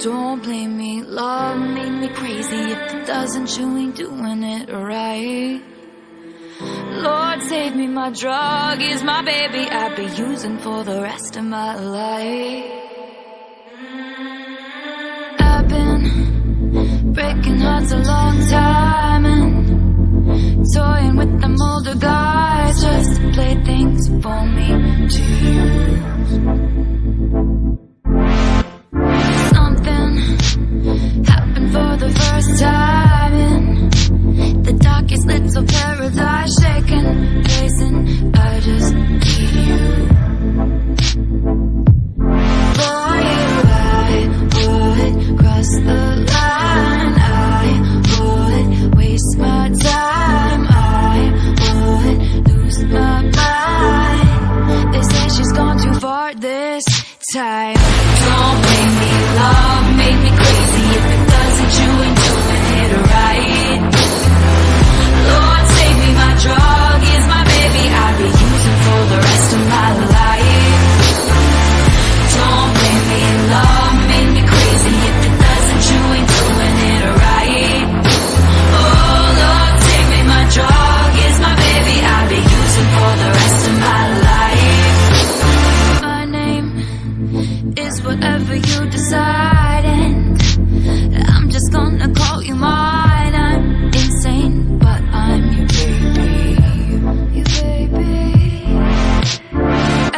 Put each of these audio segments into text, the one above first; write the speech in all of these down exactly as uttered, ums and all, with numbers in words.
Don't blame me, love made me crazy. If it doesn't, you ain't doing it right. Lord, save me, my drug is my baby I'd be using for the rest of my life. I've been breaking hearts a long time and toying with them older guys just to play things for me to use. Something happened for the first time in the darkest little paradise, shaking, blazing, I just need you. Boy, I would cross the line, I would waste my time, I would lose my mind. They say she's gone too far this time. Don't blame me, love made me crazy. If it doesn't, you ain't doing it right. Lord, save me, my drug is my baby I'd be using for the rest of my life. Don't blame me, love made me crazy. If it doesn't, you ain't doing it right. Oh, Lord, take me, my drug is my baby I'd be using for the rest of my life. My name is whatever you decide, and I'm just gonna call you mine. I'm insane, but I'm your baby, your baby.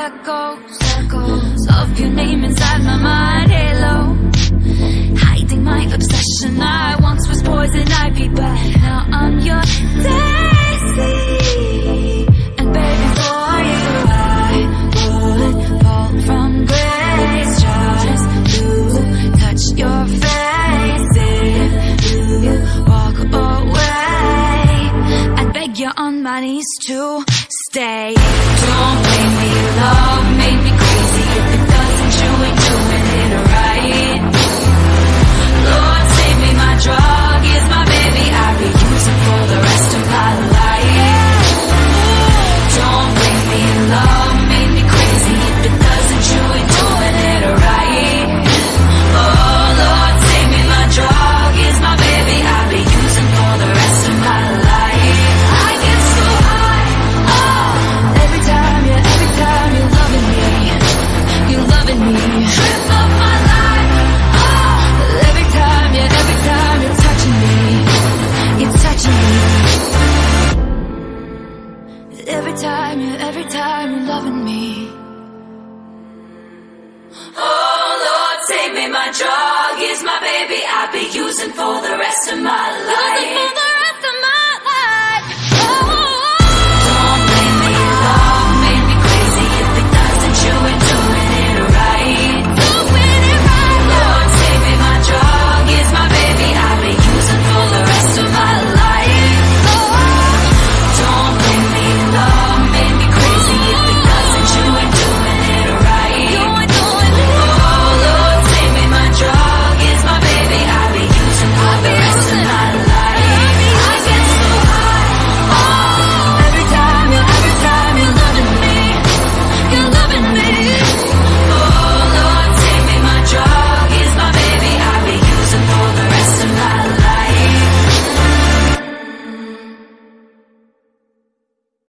Echoes, echoes of your name inside my mind, halo, hiding my obsession. I once was poison ivy, but now I'm your daisy. And baby, for you I would fall from grace, just to touch your face. If you walk away, I beg you on my knees to stay. Don't blame me, love made me crazy. If it doesn't, you ain't doing it right. Lord, save me, my drug is my baby I'd be using for the rest of my life. Don't blame me, love made me crazy. If it doesn't, you ain't doing it right. Oh, Lord, save me, my drug is my baby I'd be using for the rest of my life. I get so high, oh, every time, yeah, every time you're loving me, you're loving me. Trip up my life, oh, every time, yeah, every time you're touching me, you're touching me. Every time, yeah, every time you're loving me. Oh, Lord, save me, my drug is my baby I'd be using for the rest of my life.